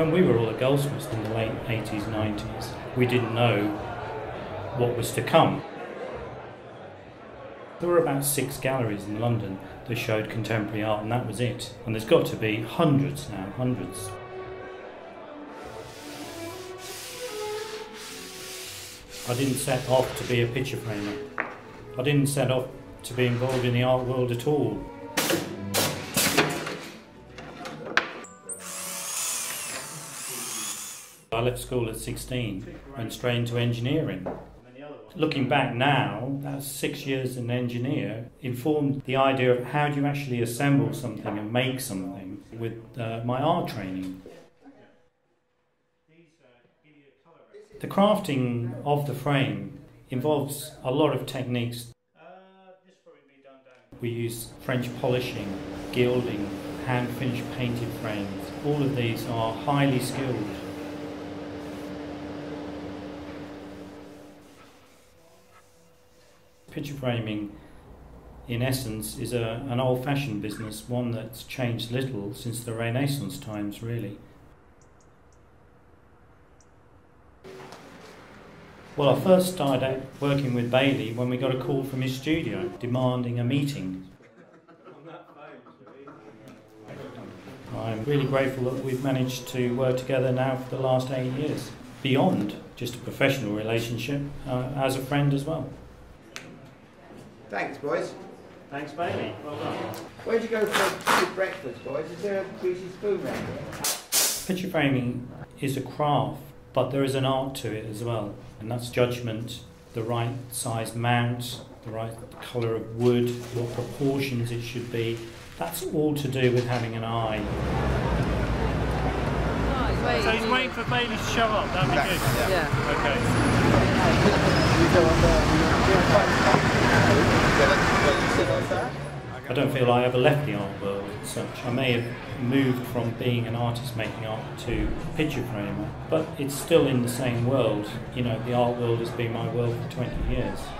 when we were all at Goldsmiths in the late 80s, 90s, we didn't know what was to come. There were about 6 galleries in London that showed contemporary art, and that was it. And there's got to be hundreds now, hundreds. I didn't set off to be a picture framer. I didn't set off to be involved in the art world at all. I left school at 16, went straight into engineering. Looking back now, that 6 years as an engineer informed the idea of how do you actually assemble something and make something with my art training. The crafting of the frame involves a lot of techniques. We use French polishing, gilding, hand-finished painted frames. All of these are highly skilled. Picture framing, in essence, is an old-fashioned business, one that's changed little since the Renaissance times, really. Well, I first started working with Bailey when we got a call from his studio demanding a meeting. I'm really grateful that we've managed to work together now for the last 8 years, beyond just a professional relationship, as a friend as well. Thanks, boys. Thanks, Bailey. Well done. Where'd you go for breakfast, boys? Is there a greasy spoon around here? Picture framing is a craft, but there is an art to it as well, and that's judgment, the right size mount, the right colour of wood, what proportions it should be. That's all to do with having an eye. Oh, so he's waiting for Bailey to show up, that'd be good. Yeah. Okay. I don't feel I ever left the art world as such. I may have moved from being an artist making art to a picture framer, but it's still in the same world. You know, the art world has been my world for 20 years.